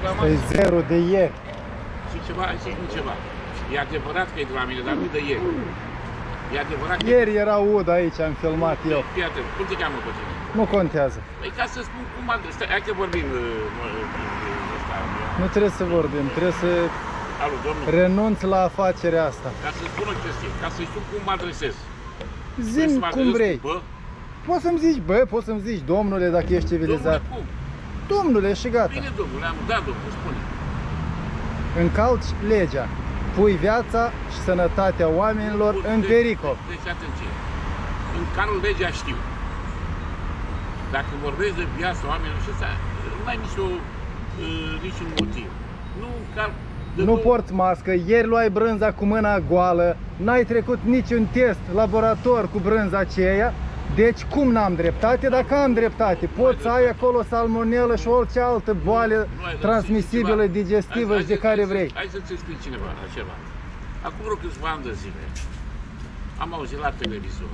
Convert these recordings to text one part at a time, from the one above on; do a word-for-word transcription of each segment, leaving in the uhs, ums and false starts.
reclamat. E zero de ieri. Și ceva, și nu ceva. E adevărat că e de la mine, dar nu de ieri. E adevărat că... Ieri era ud aici, am filmat eu. Fii atent, cum te cheamă pe tine? Nu contează. Păi ca să spun cum am... Stai, hai că vorbim... Nu trebuie să vorbim, trebuie să... Alu, domnul. Renunț la afacerea asta. Ca să spun o chestie, ca să știu cum mă adresez. Zi-mi cum vrei. Poți să-mi zici bă, poți să-mi zici domnule dacă ești civilizat. Domnule, cum? Domnule și gata. Bine domnule, am dat domnul, spune. Încalci legea. Pui viața și sănătatea oamenilor bun, în de, pericol. Deci atenție. Încalc legea știu. Dacă vorbesc de viața oamenilor și asta, nu mai nicio, uh, niciun motiv. Nu încarc. Nu porți mască, ieri luai brânza cu mâna goală, n-ai trecut niciun test laborator cu brânza aceea, deci cum n-am dreptate? Dacă am dreptate, poți să ai acolo salmonelă și orice altă boală transmisibilă, digestivă și de care vrei. Hai să-ți explic cineva ceva. Acum vreo câțiva ani de zile, am auzit la televizor,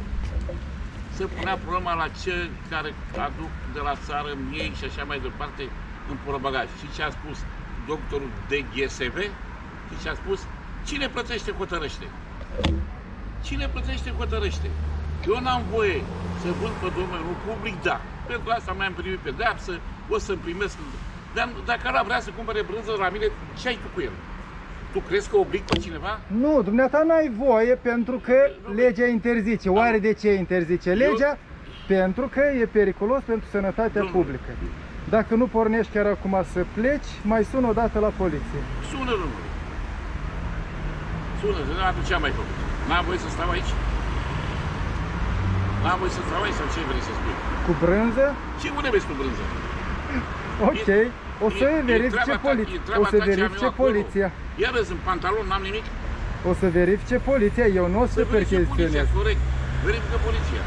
se punea problema la cei care aduc de la țară miei și așa mai departe în portbagaj. Și ce a spus doctorul de G S V și a spus, cine plătește, hotărăște. Cine plătește, hotărăște. Eu n-am voie să vând pe domeniul public, da. Pentru asta mai am primit pedeapsă, o să-mi primesc. Dar dacă ăla vrea să cumpere brânză la mine, ce ai tu cu el? Tu crezi că oblig pe cineva? Nu, dumneata n-ai voie pentru că legea interzice. Oare de ce interzice legea? Eu... Pentru că e periculos pentru sănătatea nu. publică. Dacă nu pornești chiar acum să pleci, mai sună o dată la poliție. Sună, domnule. Sună, de atunci ce am mai făcut? N-am voie să stau aici? N-am voie să stau aici sau ce vrei să spui? Cu brânză? Ce unde vezi cu brânză? Ok, e, o să e, verifice poliția. O să verifice poliția. Ia vezi, în pantalon n-am nimic? O să verifice poliția, eu nu o să percheziționez. Corect, verifică poliția.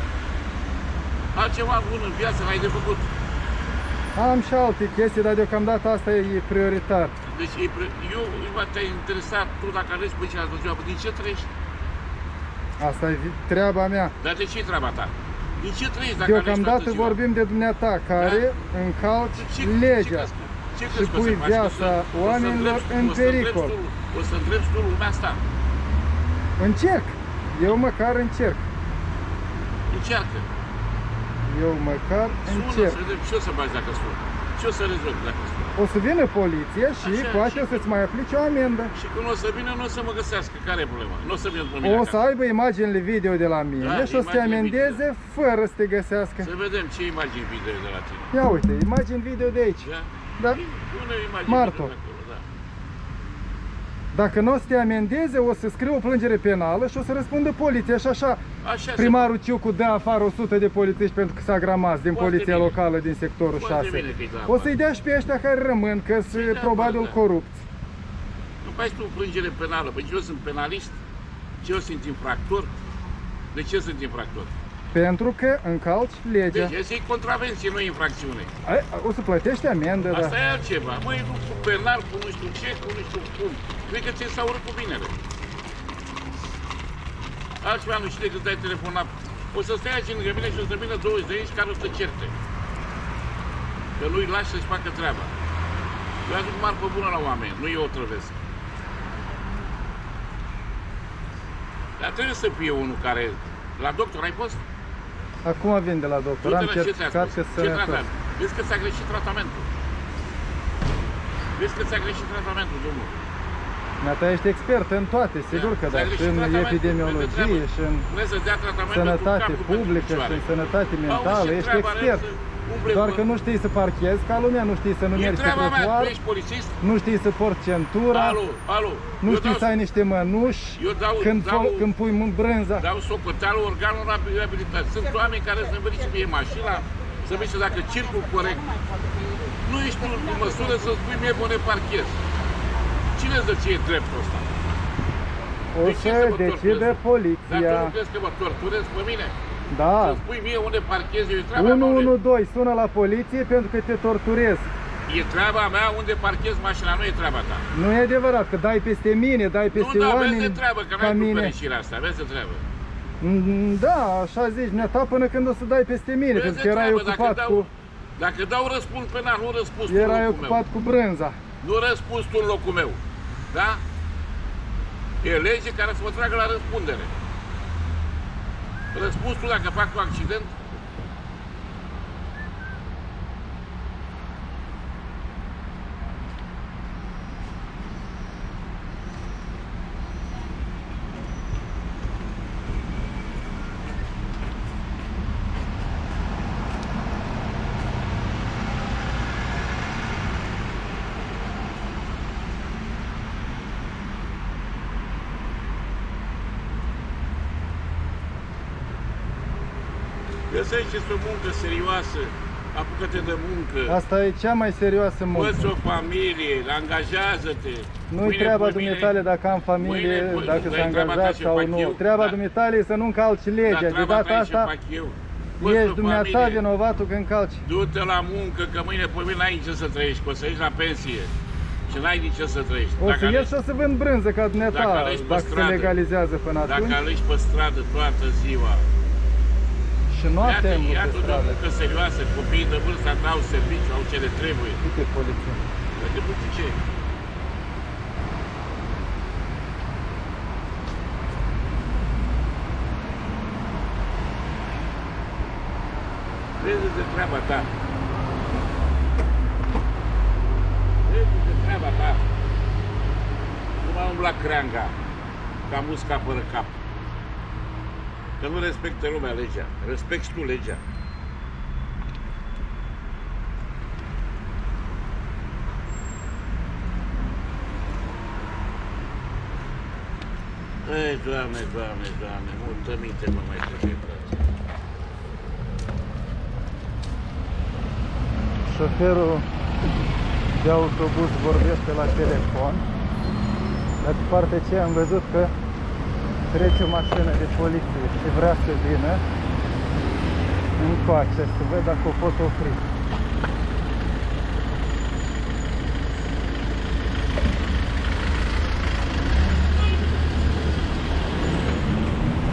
Altceva bun în viață l-ai de făcut. Am și alte chestii, dar deocamdată asta e prioritar. Deci, eu, te-ai interesat tu dacă alegi pe ceilalți ziua, din ce trăiești? Asta e treaba mea. Dar de ce e treaba ta? Din ce trăiești dacă alegi pe deocamdată vorbim de dumneata, care da? încalci ce, legea ce ce și pui viața oamenilor în pericol. O să îndrepți tu lumea asta? Încerc. Eu măcar încerc. Încearcă. Eu măcar încerc. Sună, să vedem ce o să faci dacă sună. Ce o să rezolvi dacă sună? O să vină poliția și așa, poate o să-ți mai aplici o amendă. Și când o să vină, nu o să mă găsească. Care e problema? Nu o să vină problema. O să aibă imaginile video de la mine da, și o să te amendeze video. fără să te găsească. Să vedem ce imagini video de la tine. Ia uite, imagini video de aici. Da? Da? Martor. Acolo, da. Dacă nu o să te amendeze, o să scriu o plângere penală și o să răspundă poliția și așa. Așa primarul Ciucu dă afară o sută de polițiști pentru că s-a gramat din poliția locală din sectorul șase. O să-i dea și pe ăștia care rămân, că sunt probabil corupți. Nu faci tu plângere penală, păi eu sunt penalist, eu sunt infractor. De ce sunt infractor? Pentru că încalci legea. Deci asta e contravenție, nu infracțiune. O să plătești amendă, da. Asta e altceva. Măi, nu cu penal, cu nu știu ce, cu nu știu cum. Cred că ți-e s-au urât cu binele. Altceva nu știu decât dai telefon la... O să stai aici lângă mine și o să vină douăzeci de aici care o să certe. Că nu-i lași să-și facă treaba. Eu aduc marfă bună la oameni, nu eu o trăvesc. Dar trebuie să fie unul care... La doctor ai fost? Acum vin de la doctor, am certificat că să... Vezi că ți-a greșit tratamentul. Vezi că ți-a greșit tratamentul, domnul. Dumneata ești expert în toate, sigur că da, și în epidemiologie, și în sănătate publică, și în sănătate mentală, ești expert. Doar că nu știi să parchezi ca lumea, nu știi să numeri pe trotuar, nu știi să porți centura, nu știi să ai niște mănuși când pui brânza. Dau socoteală organul reabilitat. Sunt oameni care să-mi verifice mie mașina, să verifice dacă circul corect. Nu ești în măsură să spui mie bune parchezi. Cine îți dă ție dreptul ăsta? O să decide poliția. Dacă nu crezi că mă torturezi pe mine? Da. Să spui mie unde parchezi, eu e treaba mea. unu unu doi, sună la poliție pentru că te torturez. E treaba mea unde parchezi mașina, nu e treaba ta. Nu e adevărat, că dai peste mine, dai peste oameni. Nu, dar vezi de treabă, că n-ai tu fericirea asta, vezi de treabă. Da, așa zici, mi-a până când o să dai peste mine, pentru că erai ocupat cu... Dacă dau răspuns penal, nu răspuns cu lucrul meu. Erai ocupat cu brânza. Nu răspunzi tu în locul meu. Da? E lege care să mă tragă la răspundere. Răspunzi tu dacă fac un accident? Găsește-ți o muncă serioasă, apucă-te de muncă. Asta e cea mai serioasă muncă. Fă-ți o familie, angajează-te. Nu-i treaba dumneitale dacă am familie, mâine, dacă s-a angajat sau nu. Eu. Treaba da. Dumneitale e să nu încalci legea. De data asta ești dumneata vinovatul că încalci. Du-te la muncă, că mâine pe mine n-ai nici ce să trăiești, că o să ieși la pensie. Și n-ai nici ce să trăiești. O să ieși și o să vând brânză ca dumneata, dacă, dacă se legalizează până atunci. Dacă alegi pe stradă toată ziua. Și noaptea e mult pe stradă. Iată de serioasă, copiii de vârsta ta au serviciu, au ce le trebuie. Câte poliție? Câte poliție? Vezi de treaba ta. Vezi de treaba ta. Nu m-a umblat creanga, ca musca fără cap. Că nu respectă lumea legea. Respecti tu legea. Ei, Doamne, Doamne, Doamne, multă minte mă mai trebuie. Șoferul de autobuz vorbește la telefon. Dar de partea aceea am văzut că trece o mașină de poliție și vrea să vină încoace, să văd dacă o pot opri.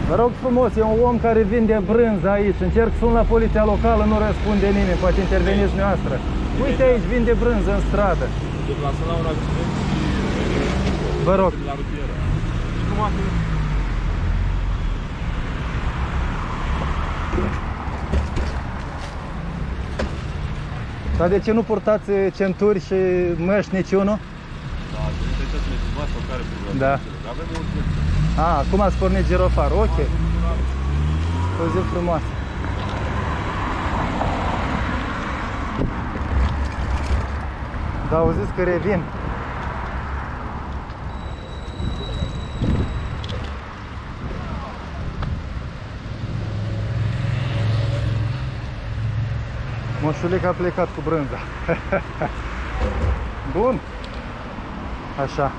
Vă rog frumos, e un om care vinde brânză aici, încerc să sun la poliția locală, nu răspunde nimeni, poate interveniți noastră. Uite aici, vinde brânză în stradă. Vă rog. Dar de ce nu purtați centuri și măști niciunul? Da, nu trebuie să ne filmați sau care problemă. Da. Avem un timp. A, acum ați pornit girofarul, ok. O zi frumoasă. Dar auziți că revin. Moșulic a plecat cu brânza. Bun. Așa.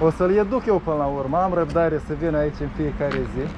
O să-l educ eu până la urmă. Am răbdare să vin aici în fiecare zi.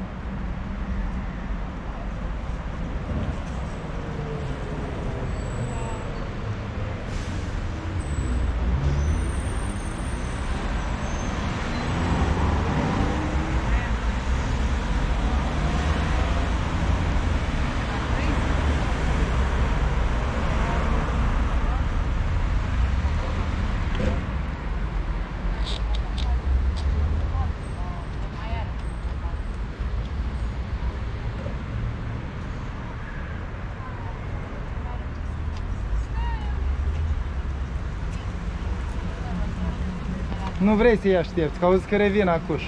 Nu vrei să-i aștepți, că auzi că revin Acuș.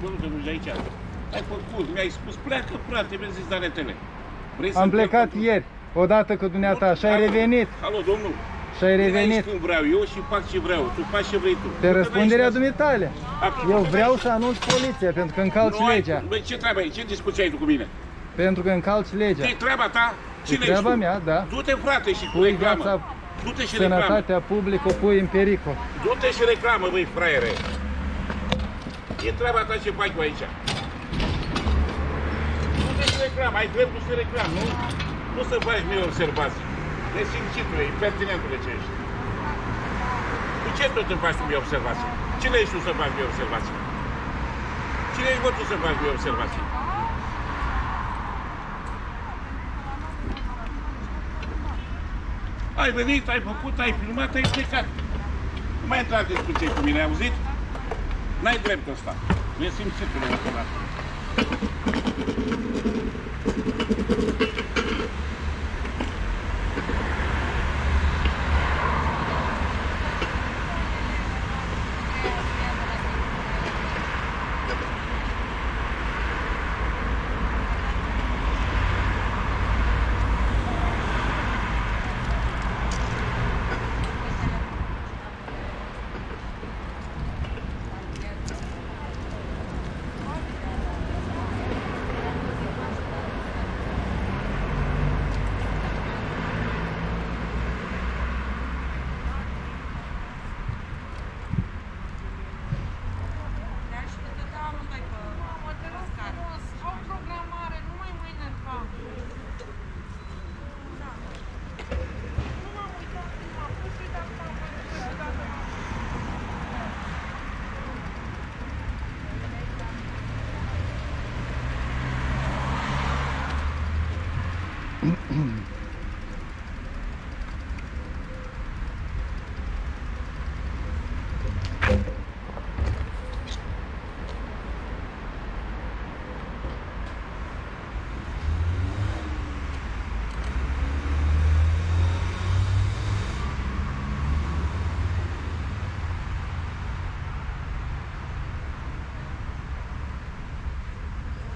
Bă, nu te duci de aici. Ai făcut, mi-ai spus, pleacă, frate, mi-ai zis danetele. Am plecat ieri, odată cu dumneata, și ai revenit. Alo, domnul. Și ai revenit. Cum vreau eu și fac ce vreau, tu faci ce vrei tu. Pe răspunderea dumitale. Eu vreau să anunț poliția, pentru că încalci legea. Băi, ce treabă ai, ce discuție ai tu cu mine? Pentru că încalci legea. E treaba ta, cine ești tu? E treaba mea, da. Du-te, frate, și cu reclamă. Du-te și reclamă. Sănătatea publică o pui în pericol. Du-te și reclamă, băi, fraiere. E treaba ta ce faci cu aici. Du-te și reclamă, ai dreptul să reclamă, nu? Nu să faci mie observații. Nesimțitule, impertinentule ce ești. Cu ce tot îmi faci mie observații? Cine ești tu să faci mie observații? Cine ești tu să faci mie observații? Ai venit, ai făcut, ai filmat, ai plecat. Nu mai intrați discuții cu mine, auzit? N-ai dreptul ăsta. Nu e simțitul ăsta.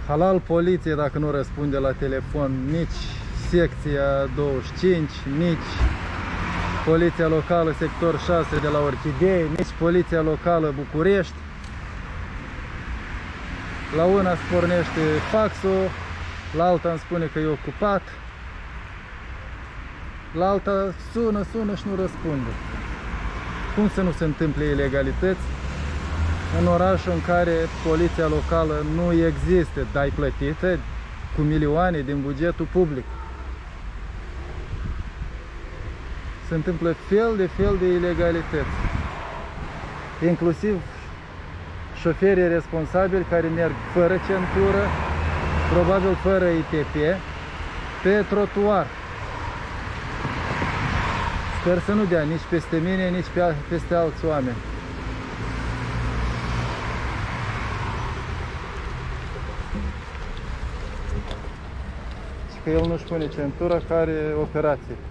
Halal poliție dacă nu răspunde la telefon, nici secția douăzeci și cinci, nici poliția locală sector șase de la Orhidei, nici poliția locală București. La una îți pornește faxul, la alta îmi spune că e ocupat, la alta sună, sună și nu răspunde. Cum să nu se întâmple ilegalități în orașul în care poliția locală nu există, dar e plătită cu milioane din bugetul public? Se întâmplă fel de fel de ilegalități. Inclusiv șoferii responsabili care merg fără centură, probabil fără I T P, pe trotuar. Sper să nu dea nici peste mine, nici peste alți oameni. Că el nu-și pune centura, care are operație.